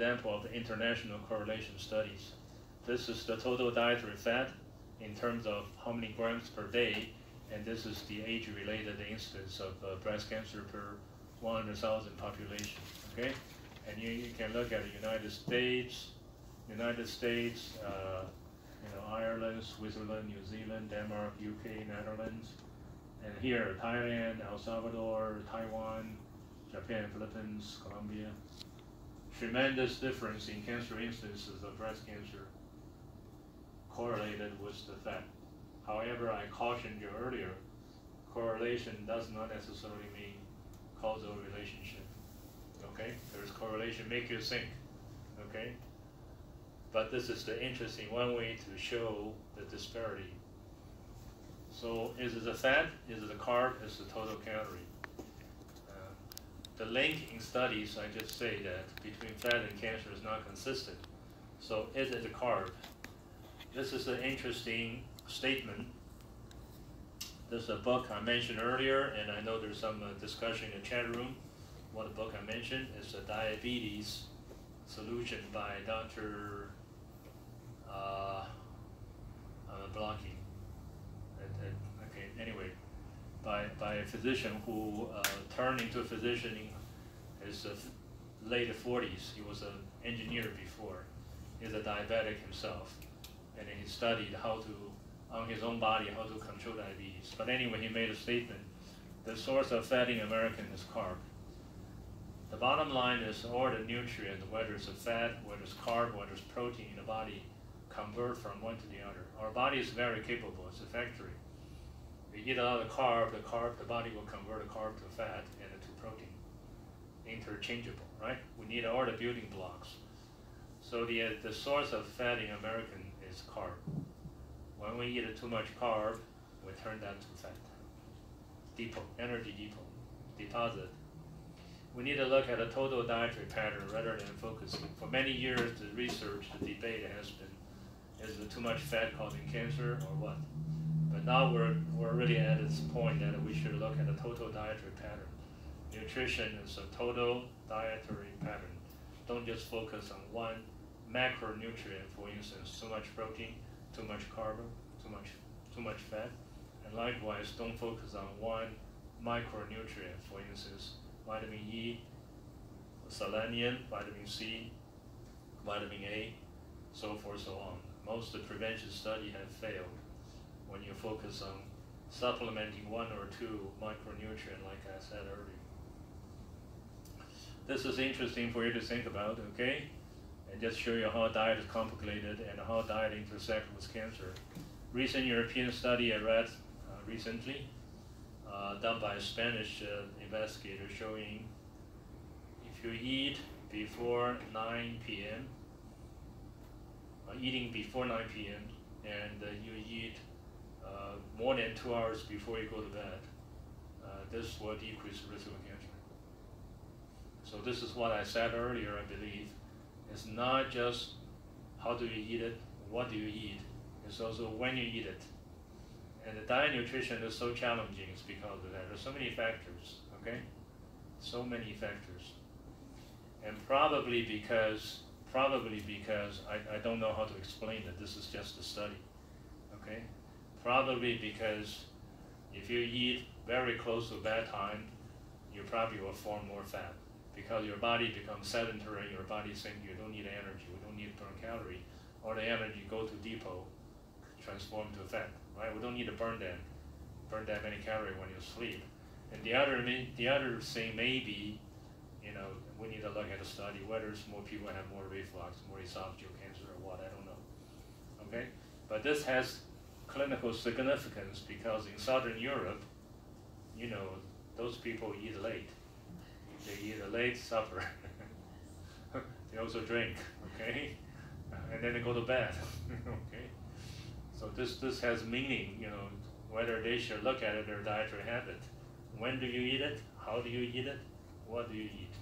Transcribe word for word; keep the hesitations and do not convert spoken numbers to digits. Example of the international correlation studies. This is the total dietary fat in terms of how many grams per day, and this is the age-related incidence of uh, breast cancer per one hundred thousand population. Okay, and you, you can look at the United States, United States, uh, you know, Ireland, Switzerland, New Zealand, Denmark, U K, Netherlands, and here Thailand, El Salvador, Taiwan, Japan, Philippines, Colombia. Tremendous difference in cancer instances of breast cancer correlated with the fat. However, I cautioned you earlier, correlation does not necessarily mean causal relationship. Okay? There's correlation, make you think. Okay? But this is the interesting one way to show the disparity. So is it the fat? Is it the carb? Is it the total calorie? The link in studies, I just say that, between fat and cancer is not consistent. So is it the carb? This is an interesting statement. This is a book I mentioned earlier, and I know there's some uh, discussion in the chat room. One book I mentioned is The Diabetes Solution by Doctor Uh, I'm blocking. Okay, anyway. By, by a physician who uh, turned into a physician in his uh, late forties. He was an engineer before. He's a diabetic himself. And then he studied how to, on his own body, how to control diabetes. But anyway, he made a statement. The source of fat in American is carb. The bottom line is all the nutrients, whether it's a fat, whether it's carb, whether it's protein in the body, convert from one to the other. Our body is very capable. It's a factory. You eat a lot of carb, the carb, the body will convert the carb to fat and to protein. Interchangeable, right? We need all the building blocks. So the, uh, the source of fat in American is carb. When we eat too much carb, we turn that to fat. Depot, energy depot, deposit. We need to look at a total dietary pattern rather than focusing. For many years, the research, the debate has been, is it too much fat causing cancer or what? But now we're, we're really at this point that we should look at a total dietary pattern. Nutrition is a total dietary pattern. Don't just focus on one macronutrient, for instance, too much protein, too much carb, too much, too much fat. And likewise, don't focus on one micronutrient, for instance, vitamin E, selenium, vitamin C, vitamin A, so forth, so on. Most of the prevention studies have failed when you focus on supplementing one or two micronutrient, like I said earlier. This is interesting for you to think about, okay? And just show you how diet is complicated and how diet intersects with cancer. Recent European study I read uh, recently, uh, done by a Spanish uh, investigator, showing if you eat before nine P M, uh, eating before nine P M, and uh, you eat uh, more than two hours before you go to bed, uh, this will decrease the risk of cancer. So this is what I said earlier, I believe. It's not just how do you eat it, what do you eat, it's also when you eat it. And the diet nutrition is so challenging is because of that. There's so many factors, okay? So many factors. And probably because Probably because, I, I don't know how to explain it, this is just a study, okay? Probably because if you eat very close to bedtime, you probably will form more fat because your body becomes sedentary, your body thinks you don't need energy, we don't need to burn calorie, or the energy go to depot, transform to fat, right? We don't need to burn that, burn that many calories when you sleep. And the other, the other thing may be, you know, we need to look at a study whether it's more people have more reflux, more esophageal cancer or what, I don't know. Okay? But this has clinical significance because in Southern Europe, you know, those people eat late. They eat a late supper. They also drink, okay? And then they go to bed. Okay? So this this has meaning, you know, whether they should look at it, their dietary habit. When do you eat it? How do you eat it? What do you eat?